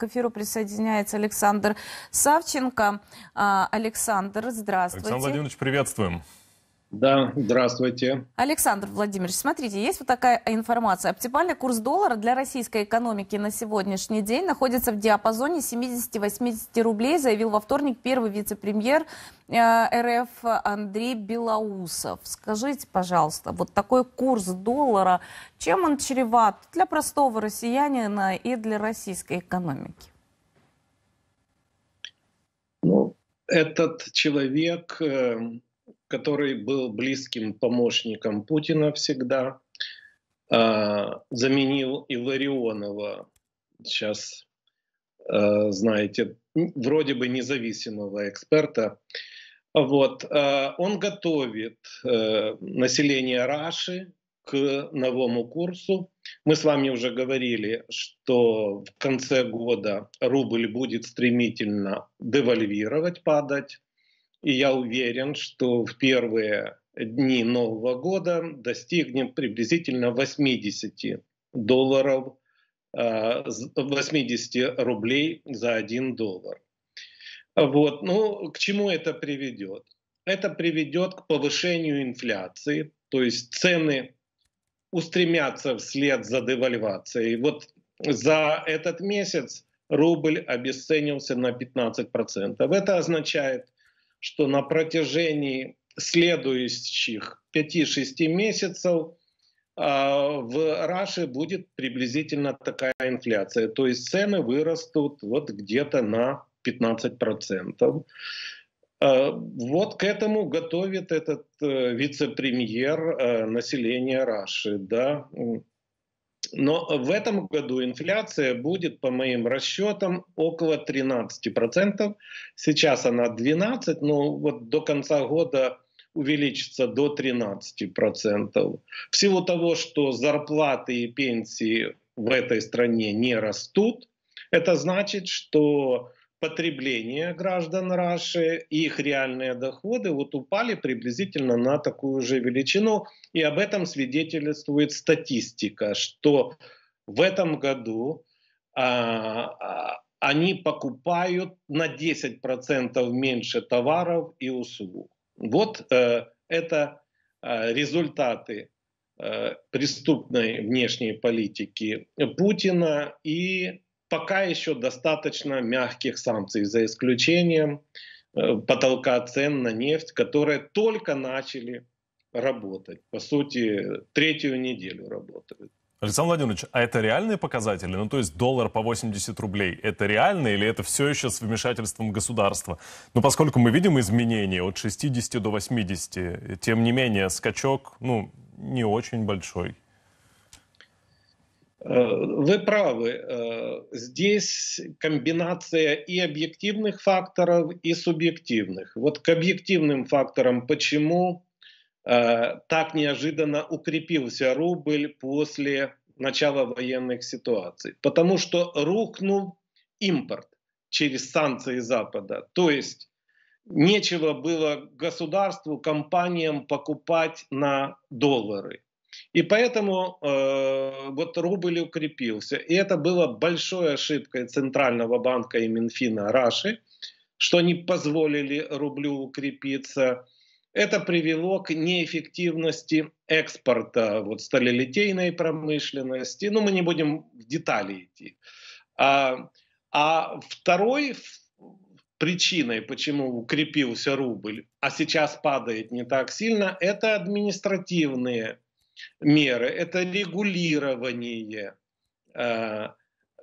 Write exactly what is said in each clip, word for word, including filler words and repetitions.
К эфиру присоединяется Александр Савченко. Александр, здравствуйте. Александр Владимирович, приветствуем. Да, здравствуйте. Александр Владимирович, смотрите, есть вот такая информация. Оптимальный курс доллара для российской экономики на сегодняшний день находится в диапазоне семидесяти-восьмидесяти рублей, заявил во вторник первый вице-премьер РФ Андрей Белоусов. Скажите, пожалуйста, вот такой курс доллара, чем он чреват для простого россиянина и для российской экономики? Ну, этот человек, который был близким помощником Путина всегда, заменил Иларионова, сейчас, знаете, вроде бы независимого эксперта. Вот. Он готовит население Раши к новому курсу. Мы с вами уже говорили, что в конце года рубль будет стремительно девальвировать, падать. И я уверен, что в первые дни Нового года достигнем приблизительно восьмидесяти долларов, восьмидесяти рублей за один доллар. Вот. Ну, к чему это приведет? Это приведет к повышению инфляции, то есть цены устремятся вслед за девальвацией. Вот за этот месяц рубль обесценился на пятнадцать процентов. Это означает, что на протяжении следующих пяти-шести месяцев в Раши будет приблизительно такая инфляция. То есть цены вырастут вот где-то на пятнадцать процентов. Вот к этому готовит этот вице-премьер население Раши. Да? Но в этом году инфляция будет, по моим расчетам, около тринадцати процентов. Сейчас она двенадцать процентов, но вот до конца года увеличится до тринадцати процентов. В силу того, что зарплаты и пенсии в этой стране не растут, это значит, что потребление граждан Раши и их реальные доходы вот упали приблизительно на такую же величину. И об этом свидетельствует статистика, что в этом году а, они покупают на десять процентов меньше товаров и услуг. Вот а, это а, результаты а, преступной внешней политики Путина и пока еще достаточно мягких санкций, за исключением э, потолка цен на нефть, которые только начали работать. По сути, третью неделю работают. Александр Владимирович, а это реальные показатели? Ну, то есть доллар по восемьдесят рублей, это реально или это все еще с вмешательством государства? Ну, поскольку мы видим изменения от шестидесяти до восьмидесяти, тем не менее, скачок, ну, не очень большой. Вы правы. Здесь комбинация и объективных факторов, и субъективных. Вот к объективным факторам, почему так неожиданно укрепился рубль после начала военных ситуаций. Потому что рухнул импорт через санкции Запада. То есть нечего было государству, компаниям покупать на доллары. И поэтому э, вот рубль укрепился. И это было большой ошибкой Центрального банка и Минфина Раши, что они позволили рублю укрепиться. Это привело к неэффективности экспорта вот, сталелитейной промышленности. Ну, мы не будем в детали идти. А, а второй причиной, почему укрепился рубль, а сейчас падает не так сильно, это административные меры, это регулирование э,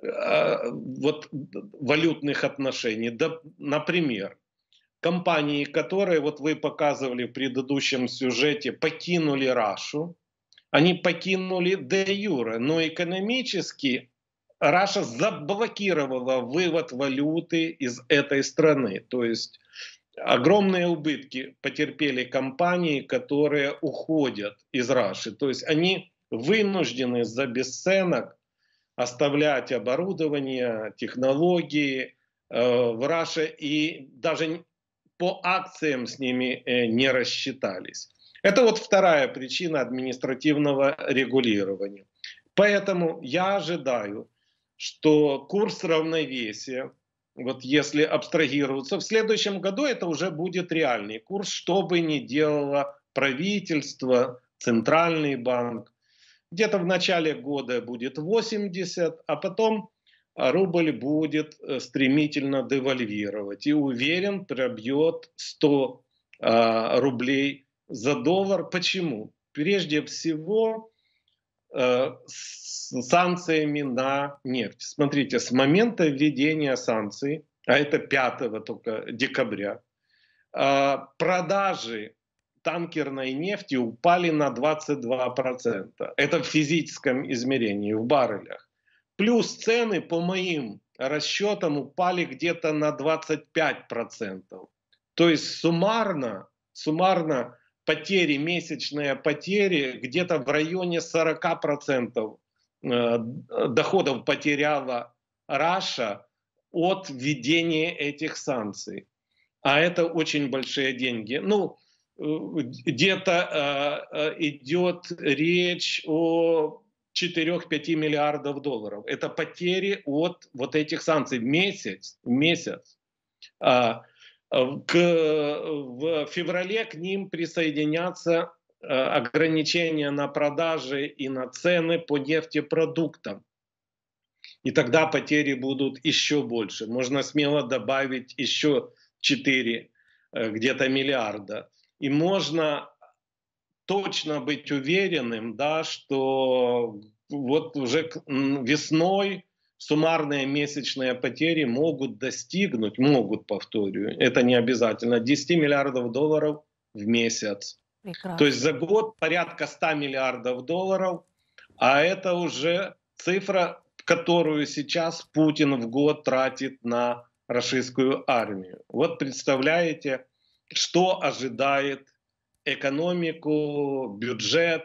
э, вот, валютных отношений. Да, например, компании, которые, вот вы показывали в предыдущем сюжете, покинули Рашу, они покинули де-юре, но экономически Раша заблокировала вывод валюты из этой страны. То есть огромные убытки потерпели компании, которые уходят из Раши. То есть они вынуждены за бесценок оставлять оборудование, технологии э, в Раше и даже по акциям с ними э, не рассчитались. Это вот вторая причина административного регулирования. Поэтому я ожидаю, что курс равновесия, вот если абстрагироваться, в следующем году это уже будет реальный курс, что бы ни делало правительство, центральный банк. Где-то в начале года будет восемьдесят, а потом рубль будет стремительно девальвировать. И уверен, пробьет сто э, рублей за доллар. Почему? Прежде всего, э, с санкциями на нефть. Смотрите, с момента введения санкций, а это пятого только декабря, э, продажи танкерной нефти упали на двадцать два процента. Это в физическом измерении, в баррелях. Плюс цены, по моим расчетам, упали где-то на двадцать пять процентов. То есть суммарно, суммарно потери, месячные потери где-то в районе сорока процентов доходов потеряла Раша от введения этих санкций. А это очень большие деньги. Ну, где-то э, идет речь о четырёх-пяти миллиардах долларов. Это потери от вот этих санкций в месяц. В месяц. А, к, в феврале к ним присоединятся ограничения на продажи и на цены по нефтепродуктам. И тогда потери будут еще больше. Можно смело добавить еще четыре где-то миллиарда. И можно точно быть уверенным, да, что вот уже весной суммарные месячные потери могут достигнуть, могут, повторю, это не обязательно, десяти миллиардов долларов в месяц. Прекрасно. То есть за год порядка ста миллиардов долларов, а это уже цифра, которую сейчас Путин в год тратит на российскую армию. Вот представляете, что ожидает экономику, бюджет.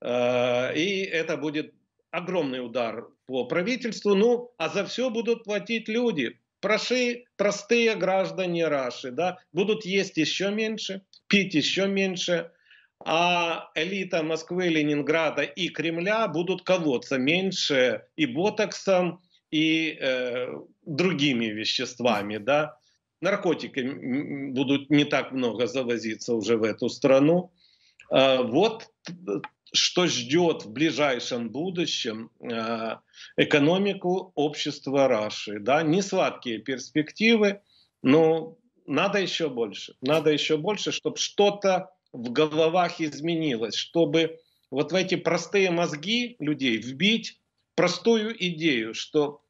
Э, и это будет огромный удар по правительству. Ну, а за все будут платить люди. Проши, простые граждане Раши, да, будут есть еще меньше, пить еще меньше. А элита Москвы, Ленинграда и Кремля будут колоться меньше и ботоксом, и э, другими веществами, да. Наркотики будут не так много завозиться уже в эту страну. Вот что ждет в ближайшем будущем экономику общества Раши. Да, не сладкие перспективы, но надо еще больше. Надо еще больше, чтобы что-то в головах изменилось, чтобы вот в эти простые мозги людей вбить простую идею, что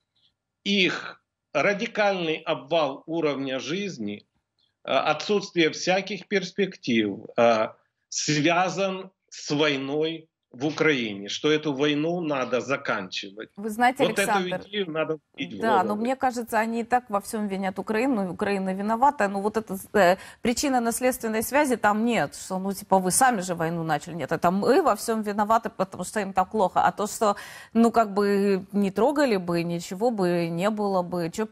их радикальный обвал уровня жизни, отсутствие всяких перспектив связан с войной в Украине, что эту войну надо заканчивать. Вы знаете, вот Александр, эту идею надо вбить в голову. Да, но мне кажется, они и так во всем винят Украину, Украина виновата, но вот эта э, причина наследственной связи там нет, что ну типа вы сами же войну начали, нет, это мы во всем виноваты, потому что им так плохо, а то, что ну как бы не трогали бы, ничего бы не было бы, что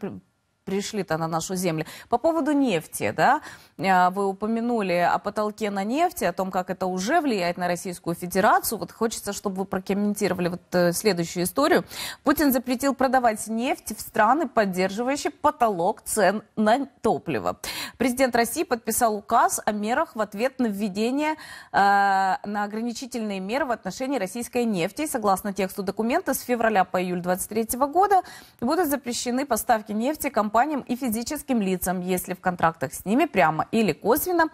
пришли-то на нашу землю. По поводу нефти, да, вы упомянули о потолке на нефти, о том, как это уже влияет на Российскую Федерацию. Вот хочется, чтобы вы прокомментировали вот следующую историю. Путин запретил продавать нефть в страны, поддерживающие потолок цен на топливо. Президент России подписал указ о мерах в ответ на введение э, на ограничительные меры в отношении российской нефти. Согласно тексту документа, с февраля по июль две тысячи двадцать третьего года будут запрещены поставки нефти компаниям и физическим лицам, если в контрактах с ними прямо или косвенно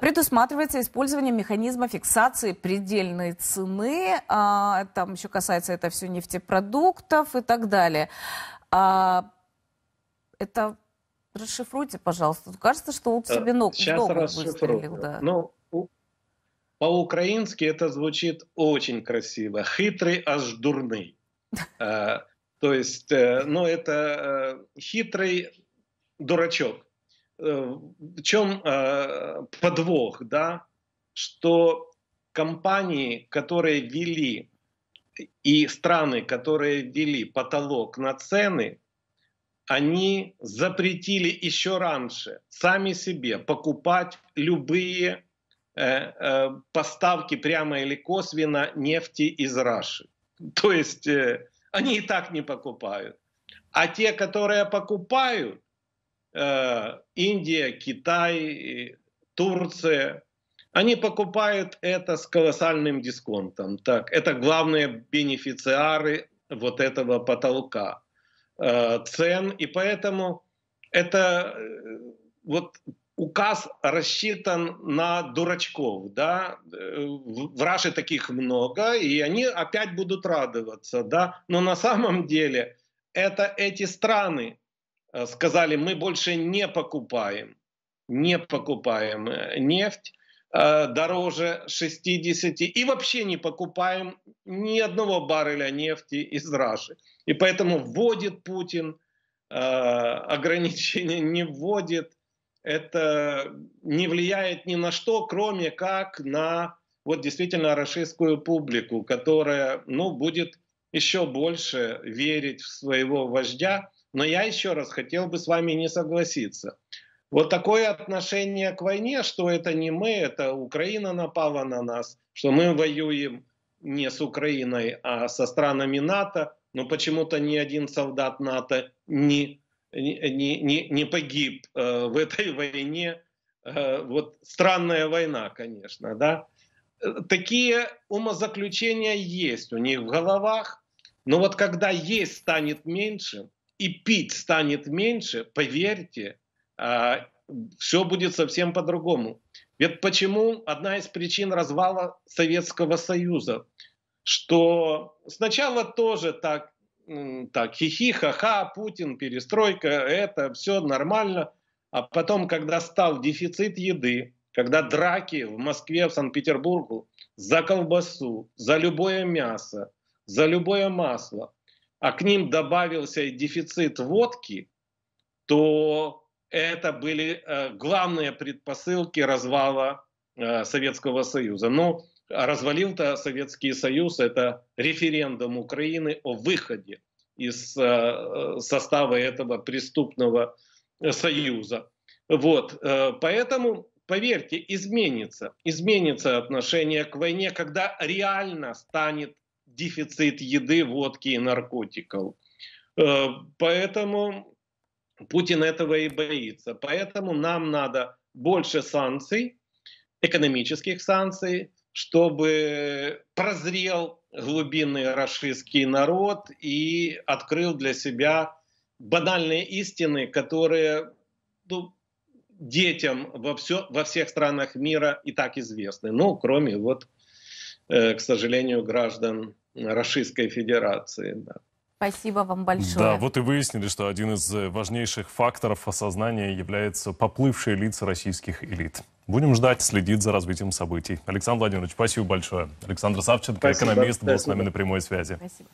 предусматривается использование механизма фиксации предельной цены. Там еще касается это все нефтепродуктов и так далее. Это расшифруйте, пожалуйста. Кажется, что он себе ног выстрелил. Да. Ну, по-украински это звучит очень красиво. Хитрый аж дурный. То есть, ну, это хитрый дурачок. В чем подвох, да? Что компании, которые ввели, и страны, которые ввели потолок на цены, они запретили еще раньше сами себе покупать любые поставки прямо или косвенно нефти из Раши. То есть они и так не покупают. А те, которые покупают, э, Индия, Китай, Турция, они покупают это с колоссальным дисконтом. Так, это главные бенефициары вот этого потолка э, цен. И поэтому это э, вот указ рассчитан на дурачков. Да? В Раше таких много, и они опять будут радоваться. Да? Но на самом деле это эти страны сказали, мы больше не покупаем, не покупаем нефть дороже шестидесяти и вообще не покупаем ни одного барреля нефти из Раши. И поэтому вводит Путин, ограничения не вводит. Это не влияет ни на что, кроме как на вот действительно рашистскую публику, которая, ну, будет еще больше верить в своего вождя. Но я еще раз хотел бы с вами не согласиться. Вот такое отношение к войне, что это не мы, это Украина напала на нас, что мы воюем не с Украиной, а со странами НАТО, но почему-то ни один солдат НАТО не, не, не, не погиб э, в этой войне. Э, вот странная война, конечно, да. Такие умозаключения есть у них в головах, но вот когда есть станет меньше и пить станет меньше, поверьте, все будет совсем по-другому. Ведь почему одна из причин развала Советского Союза, что сначала тоже так, так хихи, ха-ха, Путин, перестройка, это все нормально, а потом, когда стал дефицит еды, когда драки в Москве, в Санкт-Петербурге за колбасу, за любое мясо, за любое масло, а к ним добавился и дефицит водки, то это были э, главные предпосылки развала э, Советского Союза. Но развалил-то Советский Союз, это референдум Украины о выходе из э, состава этого преступного союза. Вот, э, поэтому, поверьте, изменится, изменится отношение к войне, когда реально станет дефицит еды, водки и наркотиков. Э, поэтому Путин этого и боится. Поэтому нам надо больше санкций, экономических санкций, чтобы прозрел глубинный рашистский народ и открыл для себя банальные истины, которые, ну, детям во, все, во всех странах мира и так известны. Ну, кроме, вот, э, к сожалению, граждан Российской Федерации. Да. Спасибо вам большое. Да, вот и выяснили, что один из важнейших факторов осознания является поплывшие лица российских элит. Будем ждать, следить за развитием событий. Александр Владимирович, спасибо большое. Александр Савченко, спасибо, экономист, спасибо, был с нами на прямой связи. Спасибо.